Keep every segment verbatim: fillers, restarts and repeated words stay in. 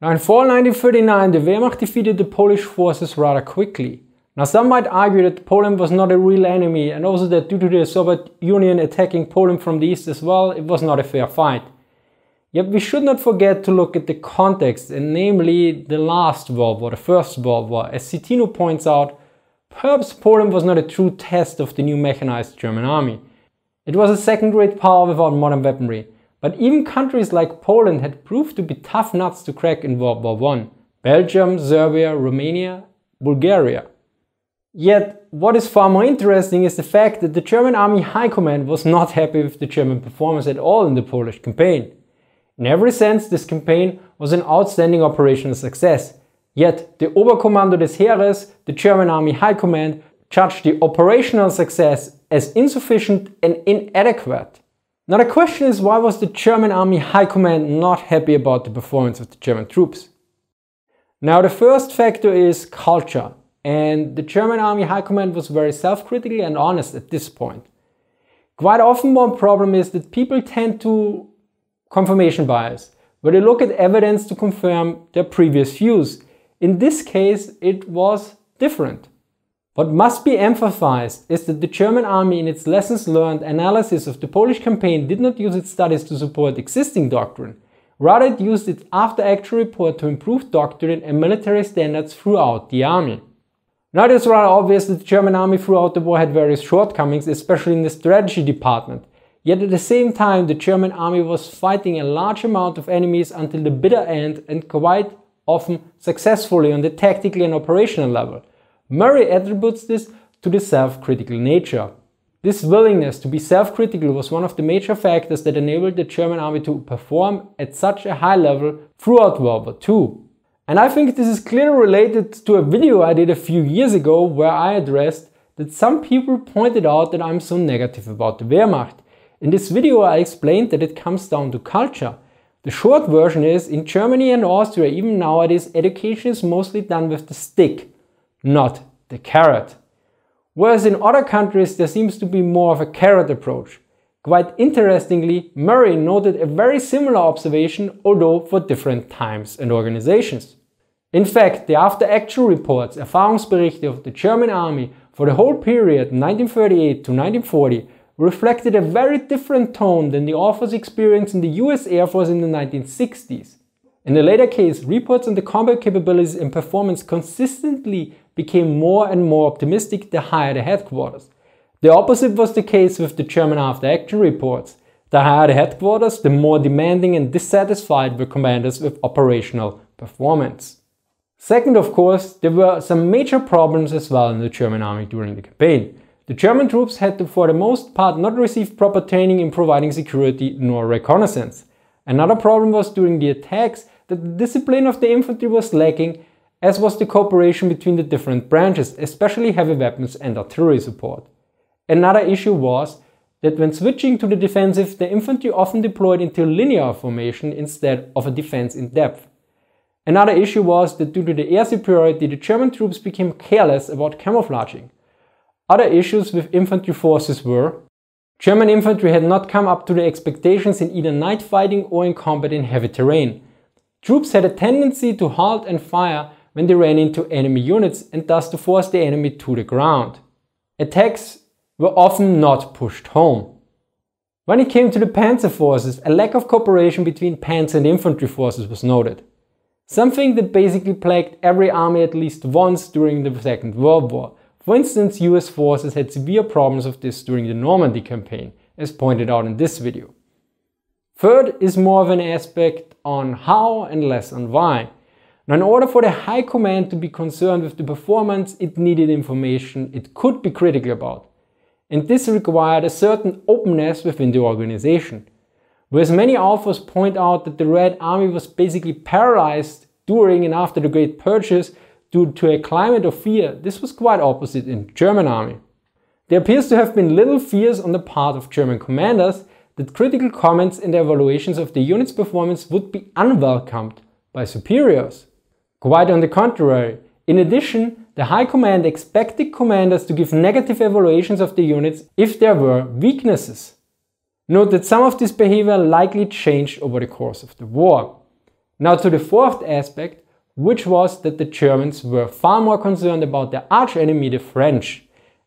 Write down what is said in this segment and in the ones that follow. Now in fall nineteen thirty-nine, the Wehrmacht defeated the Polish forces rather quickly. Now some might argue that Poland was not a real enemy, and also that due to the Soviet Union attacking Poland from the east as well, it was not a fair fight. Yet we should not forget to look at the context, and namely the last World War, the First World War. As Citino points out, perhaps Poland was not a true test of the new mechanized German army. It was a second-rate power without modern weaponry. But even countries like Poland had proved to be tough nuts to crack in World War One. Belgium, Serbia, Romania, Bulgaria. Yet, what is far more interesting is the fact that the German Army High Command was not happy with the German performance at all in the Polish campaign. In every sense, this campaign was an outstanding operational success. Yet, the Oberkommando des Heeres, the German Army High Command, judged the operational success as insufficient and inadequate. Now the question is, why was the German Army High Command not happy about the performance of the German troops? Now the first factor is culture, and the German Army High Command was very self-critical and honest at this point. Quite often one problem is that people tend to confirmation bias, where they look at evidence to confirm their previous views. In this case it was different. What must be emphasized is that the German army in its lessons learned analysis of the Polish campaign did not use its studies to support existing doctrine, rather it used its after-action report to improve doctrine and military standards throughout the army. Now it is rather obvious that the German army throughout the war had various shortcomings, especially in the strategy department, yet at the same time the German army was fighting a large amount of enemies until the bitter end and quite often successfully on the tactical and operational level. Murray attributes this to the self-critical nature. This willingness to be self-critical was one of the major factors that enabled the German army to perform at such a high level throughout World War Two. And I think this is clearly related to a video I did a few years ago where I addressed that some people pointed out that I'm so negative about the Wehrmacht. In this video I explained that it comes down to culture. The short version is, in Germany and Austria even nowadays education is mostly done with the stick, not the carrot. Whereas in other countries there seems to be more of a carrot approach. Quite interestingly, Murray noted a very similar observation, although for different times and organizations. In fact, the after-action reports, Erfahrungsberichte of the German army for the whole period nineteen thirty-eight to nineteen forty reflected a very different tone than the authors experienced in the U S Air Force in the nineteen sixties. In the latter case, reports on the combat capabilities and performance consistently became more and more optimistic the higher the headquarters. The opposite was the case with the German after-action reports. The higher the headquarters, the more demanding and dissatisfied were commanders with operational performance. Second, of course, there were some major problems as well in the German army during the campaign. The German troops had to, for the most part, not receive proper training in providing security nor reconnaissance. Another problem was during the attacks that the discipline of the infantry was lacking, as was the cooperation between the different branches, especially heavy weapons and artillery support. Another issue was that when switching to the defensive, the infantry often deployed into linear formation instead of a defense in depth. Another issue was that due to the air superiority, the German troops became careless about camouflaging. Other issues with infantry forces were: German infantry had not come up to the expectations in either night fighting or in combat in heavy terrain. Troops had a tendency to halt and fire when they ran into enemy units and thus to force the enemy to the ground. Attacks were often not pushed home. When it came to the panzer forces, a lack of cooperation between panzer and infantry forces was noted. Something that basically plagued every army at least once during the Second World War. For instance, U S forces had severe problems of this during the Normandy campaign, as pointed out in this video. Third is more of an aspect on how and less on why. Now, in order for the High Command to be concerned with the performance, it needed information it could be critical about. And this required a certain openness within the organization. Whereas many authors point out that the Red Army was basically paralyzed during and after the Great Purges due to a climate of fear, this was quite opposite in the German army. There appears to have been little fears on the part of German commanders that critical comments and evaluations of the unit's performance would be unwelcomed by superiors. Quite on the contrary, in addition, the High Command expected commanders to give negative evaluations of the units if there were weaknesses. Note that some of this behavior likely changed over the course of the war. Now to the fourth aspect, which was that the Germans were far more concerned about their archenemy, the French.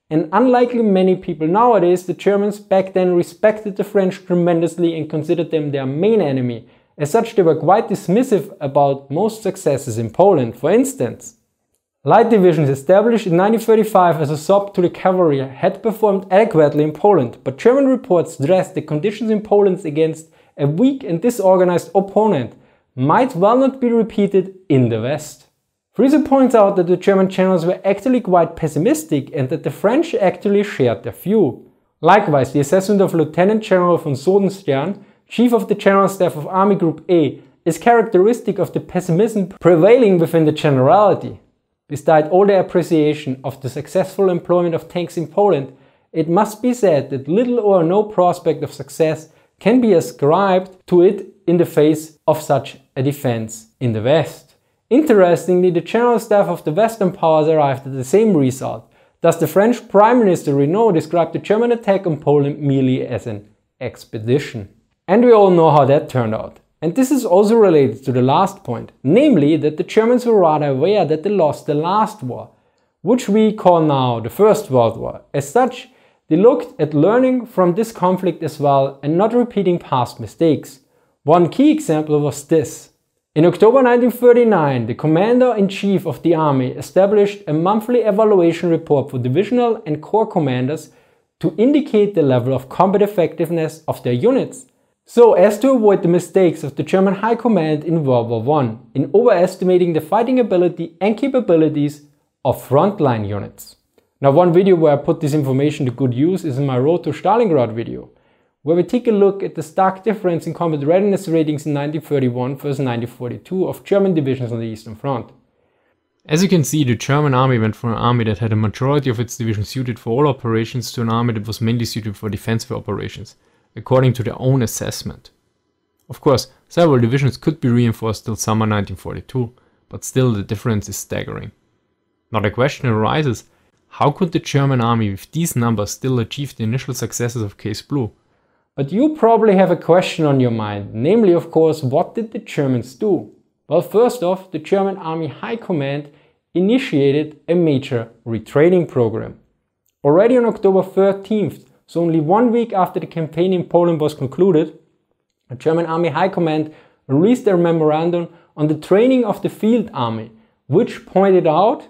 And unlike many people nowadays, the Germans back then respected the French tremendously and considered them their main enemy. As such, they were quite dismissive about most successes in Poland, for instance. Light divisions established in nineteen thirty-five as a sub to the cavalry had performed adequately in Poland, but German reports stressed the conditions in Poland against a weak and disorganized opponent might well not be repeated in the West. Frieser points out that the German generals were actually quite pessimistic and that the French actually shared their view. Likewise, the assessment of Lieutenant General von Sodenstern, Chief of the General Staff of Army Group A, is characteristic of the pessimism prevailing within the generality. Despite all their appreciation of the successful employment of tanks in Poland, it must be said that little or no prospect of success can be ascribed to it in the face of such a defense in the West. Interestingly, the general staff of the Western powers arrived at the same result. Thus, the French Prime Minister Renaud described the German attack on Poland merely as an expedition. And we all know how that turned out. And this is also related to the last point, namely that the Germans were rather aware that they lost the last war, which we call now the First World War. As such, they looked at learning from this conflict as well and not repeating past mistakes. One key example was this. In October nineteen thirty-nine, the Commander-in-Chief of the Army established a monthly evaluation report for divisional and corps commanders to indicate the level of combat effectiveness of their units, so as to avoid the mistakes of the German High Command in World War One in overestimating the fighting ability and capabilities of frontline units. Now, one video where I put this information to good use is in my Road to Stalingrad video, where we take a look at the stark difference in combat readiness ratings in nineteen thirty-one versus nineteen forty-two of German divisions on the Eastern Front. As you can see, the German army went from an army that had a majority of its division suited for all operations to an army that was mainly suited for defensive operations, according to their own assessment. Of course, several divisions could be reinforced till summer nineteen forty-two, but still the difference is staggering. Now the question arises, how could the German army with these numbers still achieve the initial successes of Case Blue? But you probably have a question on your mind, namely, of course, what did the Germans do? Well, first off, the German Army High Command initiated a major retraining program. Already on October thirteenth, so only one week after the campaign in Poland was concluded, the German Army High Command released a memorandum on the training of the field army, which pointed out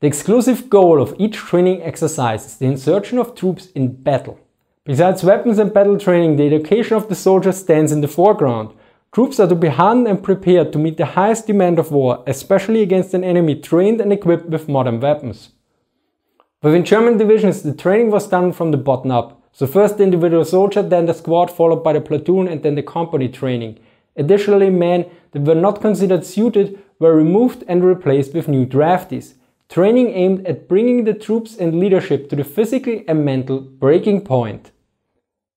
the exclusive goal of each training exercise is the insertion of troops in battle. Besides weapons and battle training, the education of the soldiers stands in the foreground. Troops are to be hardened and prepared to meet the highest demand of war, especially against an enemy trained and equipped with modern weapons. Within German divisions, the training was done from the bottom up. So first the individual soldier, then the squad, followed by the platoon and then the company training. Additionally, men that were not considered suited were removed and replaced with new draftees. Training aimed at bringing the troops and leadership to the physical and mental breaking point.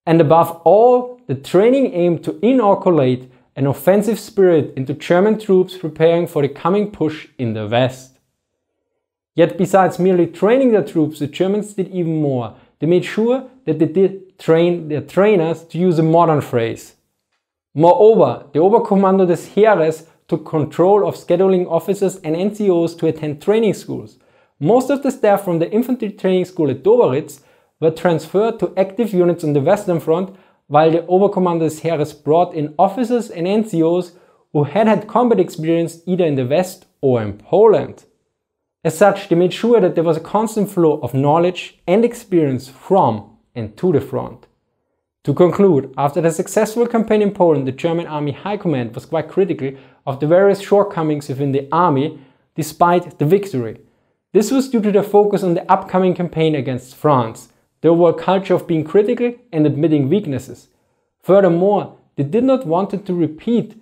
And above all, the training aimed to inoculate an offensive spirit into German troops preparing for the coming push in the West. Yet besides merely training their troops, the Germans did even more. They made sure that they did train their trainers, to use a modern phrase. Moreover, the Oberkommando des Heeres took control of scheduling officers and N C Os to attend training schools. Most of the staff from the infantry training school at Döberitz were transferred to active units on the Western Front, while the Oberkommando des Heeres brought in officers and N C Os who had had combat experience either in the West or in Poland. As such, they made sure that there was a constant flow of knowledge and experience from and to the front. To conclude, after the successful campaign in Poland, the German Army High Command was quite critical of the various shortcomings within the army, despite the victory. This was due to their focus on the upcoming campaign against France, the overall culture of being critical and admitting weaknesses. Furthermore, they did not want to repeat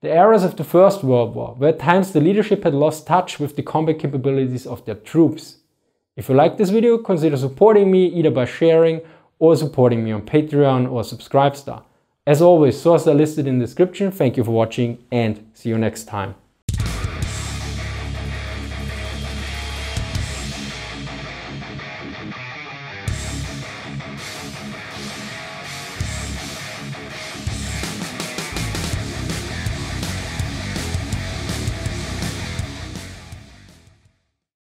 the errors of the First World War, where at times the leadership had lost touch with the combat capabilities of their troops. If you like this video, consider supporting me either by sharing or supporting me on Patreon or Subscribestar. As always, sources are listed in the description. Thank you for watching and see you next time.